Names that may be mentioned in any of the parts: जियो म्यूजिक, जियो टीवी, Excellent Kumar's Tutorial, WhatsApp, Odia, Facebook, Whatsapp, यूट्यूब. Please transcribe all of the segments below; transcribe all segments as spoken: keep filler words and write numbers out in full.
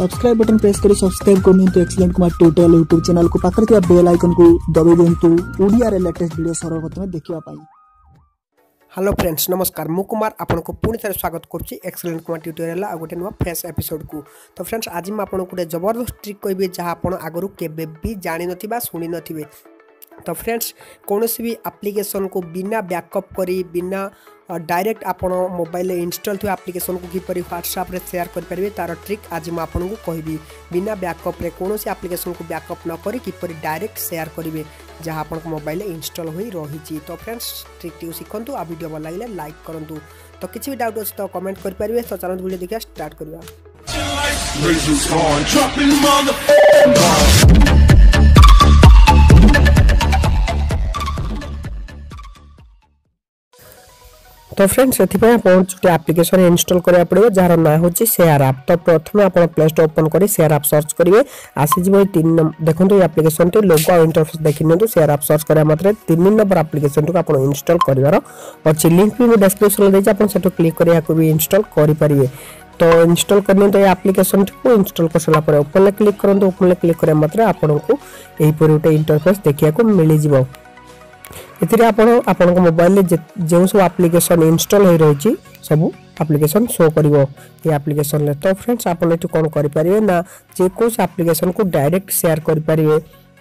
Subscribe button press करी subscribe करूँ excellent Kumar tutorial यूट्यूब channel को पाखरे थिबा बेल आइकन को दबाई दिंतु ओडिया रे लेटेस्ट वीडियो सर्वप्रथम देखिबा पाई। हेलो फ्रेंड्स नमस्कार मु कुमार आपन को पुणी थे स्वागत करुँची एक्सीलेंट कुमार ट्यूटोरियल आ गोटे नुआ फ्रेश एपिसोड को। तो फ्रेंड्स आज मैं आपको गोटे जबरदस्त ट्रिक कहबी जहाँ आपन आगरू केबे भी जानि नथिबा सुनि नथिबे। तो फ्रेंड्स कौन भी एप्लिकेशन को बिना बैकअप करी बिना डायरेक्ट आपन मोबाइल इंस्टॉल थी एप्लिकेशन को किपरि व्हाट्सएप रे शेयर कर परबे तार ट्रिक आज मैं आपन को कहबी। बिना बैकअप रे कौन से एप्लिकेशन को बैकअप न करी किपरि डायरेक्ट शेयर करेंगे जहाँ आपन मोबाइल इंस्टॉल होई रही। तो फ्रेंड्स ट्रिक टी सीखंतु आ वीडियो भल लगे लाइक करूँ। तो किसी भी डाउट अच्छे तो कमेंट करेंगे। तो चलो वीडियो देखा स्टार्ट करवा। तो फ्रेंड्स एपटे आप्लिकेसन इनस्टल कराया पड़ेगा जार ना हूँ शेयर आप। तो प्रथम आप प्ले स्टोर ओपन कर शेयर आप सर्च करेंगे आसीजो तीन नंबर देखो ये आप्लिकेसन टी लोगो और इंटरफेस देखी नियंतु। शेयर आप सर्च करा मात्र तीन नंबर आप्लिकेसन टी आप इनस्टल करार अच्छे लिंक भी मुझे डेस्क्रिप्सन देती आप क्लिक कराया भी इनस्टल करेंगे। तो इनस्टल करनी तो ये आप्लिकेसन टी इनस्टल कर सारापर ओपन में क्लिक करूँ। ओपन में क्लिक कराया मात्र आपको यहीपर गोटे इंटरफेस देखा मिलଯିव। एथिरे आपण आपन मोबाइल में जो सब एप्लिकेशन इंस्टॉल हो रही सब एप्लिकेशन शो करिवो ये एप्लिकेशन ले। तो फ्रेंड्स आपन एथि कोन करि परिवे ना जेकोस एप्लिकेशन को डायरेक्ट शेयर करि परिवे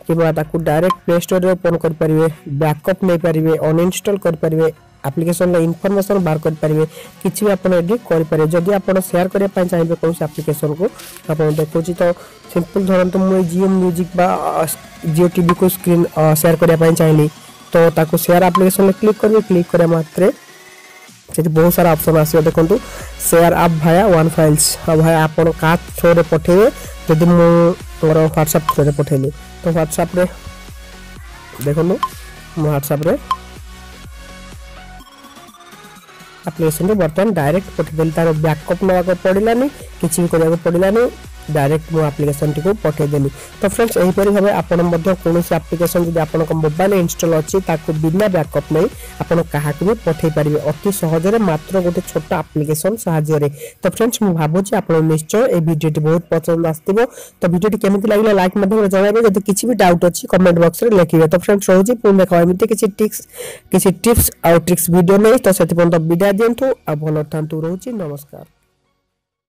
किबा ताकू डायरेक्ट प्ले स्टोर रे ओपन करि परिवे बैकअप नै परिवे अनइंस्टॉल करि परिवे एप्लिकेशन ला इनफॉरमेशन बाहर करि परिवे किछि भी आपन एडिट करि परिवे। जदि आपन शेयर करै पय चाहिबे कोन से एप्लिकेशन को आपन देखोछि तो सिंपल धरन तो मु जियो म्यूजिक बा जियो टीवी को स्क्रीन शेयर करै पय चाहिली। तो ताको शेयर एप्लिकेशन में क्लिक करेंगे। क्लिक करा मात्रे से बहुत सारा ऑप्शन आसो देखो शेयर आप भाया वन फाइल्स भाई आप थ्रो रे पठेबे जब मोर व्हाट्सएप थ्रो रे पठेली। तो व्हाट्सएप रे देखो व्हाट्सएप रे एप्लिकेशन बर्तमान डायरेक्ट पठेदेली तार बैकअप नाक पड़ानी किसी भी करा पड़ानी डायरेक्ट मो एप्लिकेशन टी पठेदेली। तो फ्रेंड्स यहीपर भाव आपड़ कौन से एप्लिकेशन जब आप मोबाइल इंस्टॉल अच्छी बिना बैकअप नहीं आपड़ क्या भी पठे पारे अति सहजरे मात्र गोटे छोट एप्लिकेशन साहाय्य। तो फ्रेंड्स मुझे भावुँ आप निश्चय ये भिडियो बहुत पसंद आसो। तो भिडियो केमी लगे लाइक माध्यम जन जब किसी भी डाउट अच्छी कमेंट बक्स में लिखे। तो फ्रेंड्स रोचे पुणी देखा एमती किसी ट्रिक्स किसी टिप्स आउ ट्रिक्स भिडियो नहीं तो से विदा दिंतु आ भल था रोचे नमस्कार।